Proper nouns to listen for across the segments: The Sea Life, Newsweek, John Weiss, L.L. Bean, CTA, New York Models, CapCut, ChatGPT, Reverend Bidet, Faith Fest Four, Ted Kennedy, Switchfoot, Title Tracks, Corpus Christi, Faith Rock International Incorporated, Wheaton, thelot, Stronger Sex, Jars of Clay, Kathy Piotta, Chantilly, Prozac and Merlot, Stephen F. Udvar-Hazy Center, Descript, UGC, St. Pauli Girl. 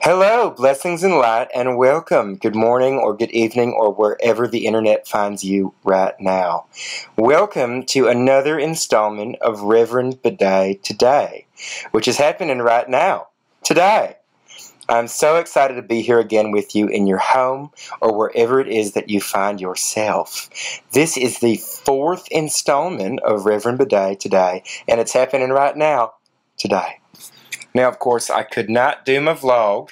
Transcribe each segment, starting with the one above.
Hello, blessings and light, and welcome. Good morning or good evening or wherever the internet finds you right now. Welcome to another installment of Reverend Bidet Today, which is happening right now, today. I'm so excited to be here again with you in your home or wherever it is that you find yourself. This is the fourth installment of Reverend Bidet Today, and it's happening right now, today. Now, of course, I could not do my vlog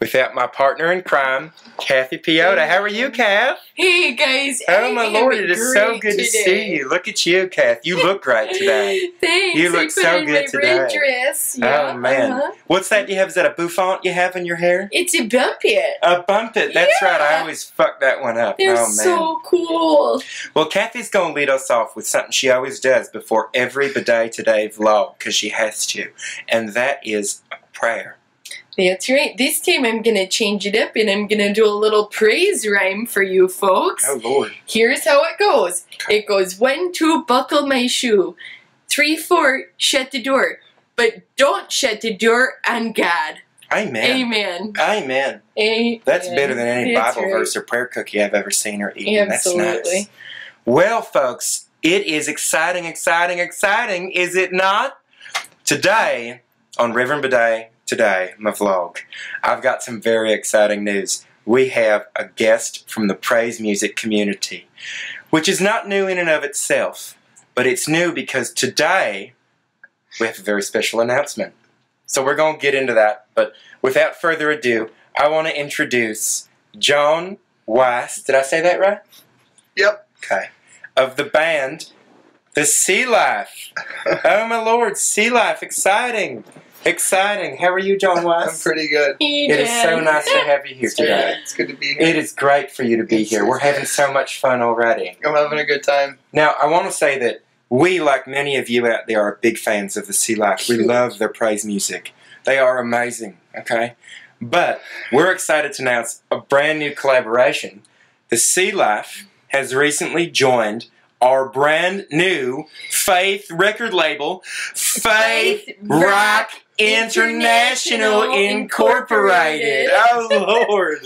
without my partner in crime, Kathy Piotta. How are you, Kath? Hey, guys. Oh, my Lord, it is so good to see you. Look at you, Kath. You look great today. Thanks. You look so good today. Red dress. Yeah. Oh, man. What's that you have? Is that a bouffant you have in your hair? It's a bumpet. A bumpet. That's right. I always fuck that one up. They're so cool. Well, Kathy's going to lead us off with something she always does before every Bidet Today vlog, because she has to, and that is a prayer. That's right. This time I'm going to change it up and I'm going to do a little praise rhyme for you folks. Oh, Lord. Here's how it goes. It goes 1, 2, buckle my shoe. 3, 4, shut the door. But don't shut the door on God. Amen. Amen. Amen. Amen. That's better than any Bible verse or prayer cookie I've ever seen or eaten. Absolutely. That's nice. Well, folks, it is exciting, exciting, exciting, is it not? Today on Reverend Bidet Today, my vlog, I've got some very exciting news. We have a guest from the praise music community, which is not new in and of itself, but it's new because today we have a very special announcement. So we're going to get into that, but without further ado, I want to introduce John Weiss. Did I say that right? Yep. Okay. Of the band, The Sea Life. Oh, my Lord, Sea Life, exciting. Exciting. How are you, John Weiss? I'm pretty good. It is so nice to have you here today. It's good to be here. It is great for you to be here. We're having so much fun already. I'm having a good time. Now, I want to say that we, like many of you out there, are big fans of The Sea Life. We love their praise music. They are amazing, okay? But we're excited to announce a brand new collaboration. The Sea Life has recently joined our brand new Faith record label, Faith Rock International Incorporated. Oh, Lord.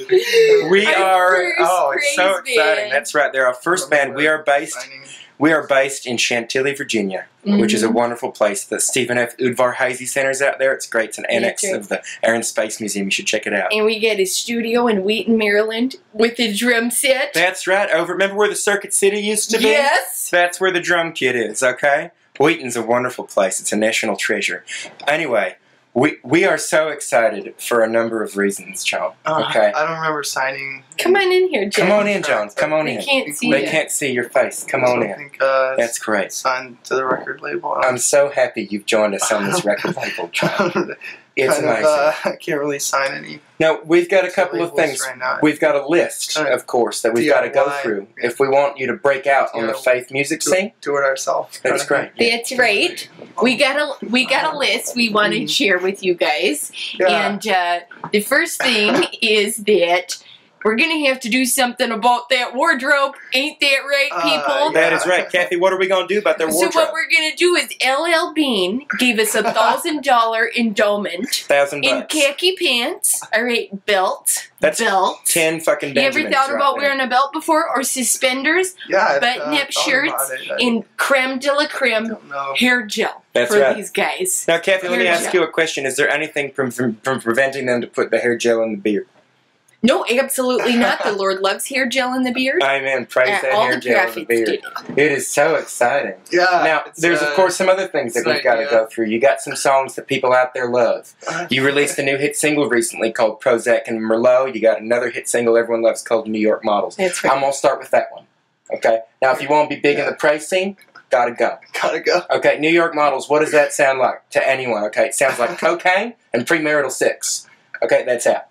We are, oh, it's so exciting. That's right. They're our first band. We are based in Chantilly, Virginia, which is a wonderful place. The Stephen F. Udvar-Hazy Center is out there. It's great. It's an annex of the Air and Space Museum. You should check it out. And we get a studio in Wheaton, Maryland with a drum set. That's right. Over. Remember where the Circuit City used to be? Yes. That's where the drum kit is, okay? Wheaton's a wonderful place. It's a national treasure. Anyway, we are so excited for a number of reasons, John. Okay. I don't remember signing. Come on in here, John. Come on in, John. Come on in. They can't see you. They can't see your face. Come on in. I think, that's great. Signed to the record label. I'm so happy you've joined us on this record label, John. It's amazing. I can't really sign any. Now, we've got a couple of things. Right, we've got a list, of course, that we've got to go through if we want you to break out on the faith music scene. Do it ourselves. That's great. That's right. We got a list we want to share with you guys. Yeah. And the first thing is that we're going to have to do something about that wardrobe. Ain't that right, people? That is right. Kathy, what are we going to do about their wardrobe? So what we're going to do is L.L. Bean gave us a $1,000 endowment. $1,000 in khaki pants. All right, belt. That's belt. 10 fucking Benjamins. You ever thought about wearing a belt before? Or suspenders? Yeah. Button-up shirts and creme de la creme hair gel. That's for these guys. Now, Kathy, let me ask you a question. Is there anything from preventing them to put the hair gel in the beard? No, absolutely not. The Lord loves hair gel in the beard. Amen. Praise that hair gel in the beard. It is so exciting. Yeah. Now, there's, of course, some other things that we've got to go through. You got some songs that people out there love. You released a new hit single recently called Prozac and Merlot. You got another hit single everyone loves called New York Models. That's right. I'm going to start with that one. Okay? Now, if you want to be big in the praise scene, gotta go. Gotta go. Okay, New York Models, what does that sound like to anyone? Okay, it sounds like cocaine and premarital sex. Okay, that's out.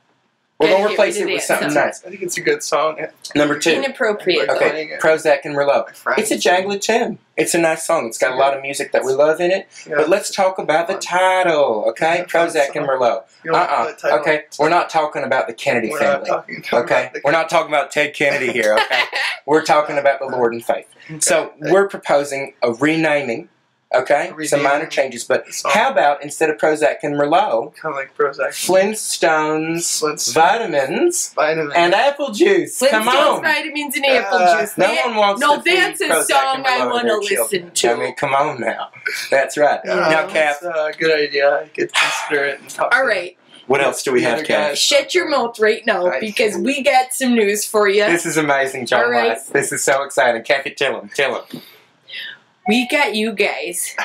We're going to replace it with something nice. I think it's a good song. Yeah. Number 2. Inappropriate. Okay, Prozac and Merlot. It's a jangly tune. It's a nice song. It's got a lot of music that we love in it. Yeah. But let's talk about the title, okay? Prozac and Merlot. Okay, we're not talking about the Kennedy family. Okay, we're not talking about Ted Kennedy here, okay? We're talking about the Lord and faith. So we're proposing a renaming Okay? Some minor changes. But how about instead of Prozac and Merlot, kind of like Prozac, Flintstones, vitamins, and apple juice? Come on. Vitamins and apple juice. No one wants to feed Prozac and Merlot to their children. No, that's a song I want to listen to. I mean, come on now. That's right. Now, Kath. Good idea. I could consider it and talk to you. All right. What else do we have, Kath? Shut your mouth right now, because we got some news for you. This is amazing, John Weiss. This is so exciting. Kathy, tell him. Tell him. We got you guys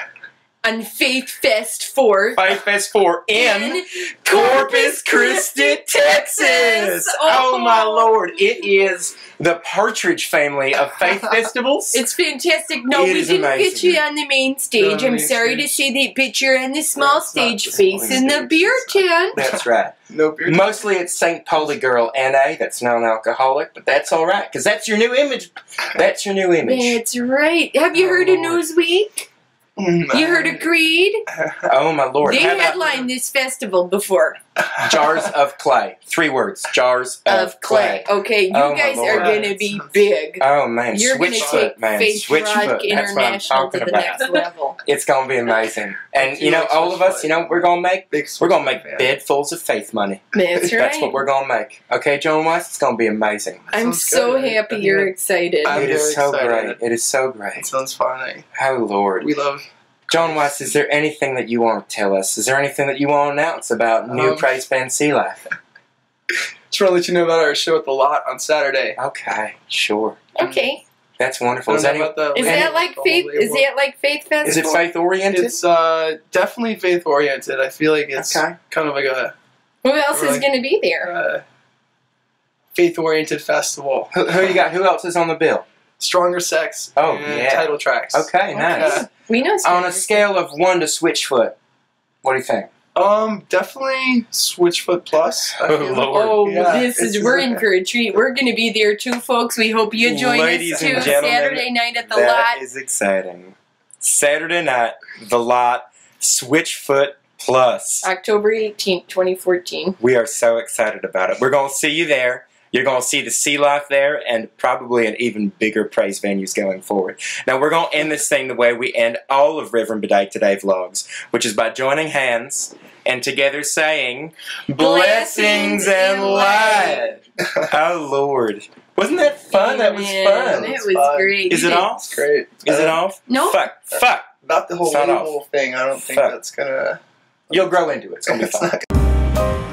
on Faith Fest 4. Faith Fest 4 in Corpus Christi, Texas. Oh, my Lord. It is the Partridge family of faith festivals. It's fantastic. No, we didn't get you on the main stage. I'm sorry to say that, but you're on the small stage facing the beer tent. That's right. No beer tent. Mostly it's St. Pauli Girl N.A. That's non-alcoholic, but that's all right, because that's your new image. That's your new image. That's right. Have you heard of Newsweek? You heard of Creed? Oh, my Lord. They headlined this festival before. Jars of Clay. Three words. Jars of Clay. Okay, you guys are going to be big. Oh, man. You're going to take Faith Rock International to the next level. It's going to be amazing. And, you know, all of us, you know, we're going to make bedfuls of faith money. That's right. That's what we're going to make. Okay, John Weiss, it's going to be amazing. I'm so happy you're excited. It is so great. It is so great. It sounds funny. Oh, Lord. We love John Weiss, is there anything that you want to tell us? Is there anything that you want to announce about new praise band Sea Life? Just want to let you know about our show at the lot on Saturday. Okay, sure. Okay. That's wonderful. Is that like Faith Fest? Is it faith oriented? It's definitely faith oriented. I feel like it's kind of like a. Who else is going to be there? Faith oriented festival. Who you got? Who else is on the bill? Stronger Sex. Oh, yeah. Title Tracks. Okay, nice. We know. On a scale of 1 to Switchfoot, what do you think? Definitely Switchfoot plus. We're in for a treat. We're going to be there too, folks. We hope you join us too. Saturday night at the lot. That is exciting. Saturday night, the lot, Switchfoot plus. October 18th, 2014. We are so excited about it. We're going to see you there. You're going to see the Sea Life there and probably an even bigger praise venues going forward. Now, we're going to end this thing the way we end all of Reverend Bidet Today vlogs, which is by joining hands and together saying, Blessings and light. Oh, Lord. Wasn't that fun? That was fun. It was great. Is it off? It's great. Is it off? No. Fuck. Not the whole thing. I don't think that's going to... You'll grow into it. It's going to be fun.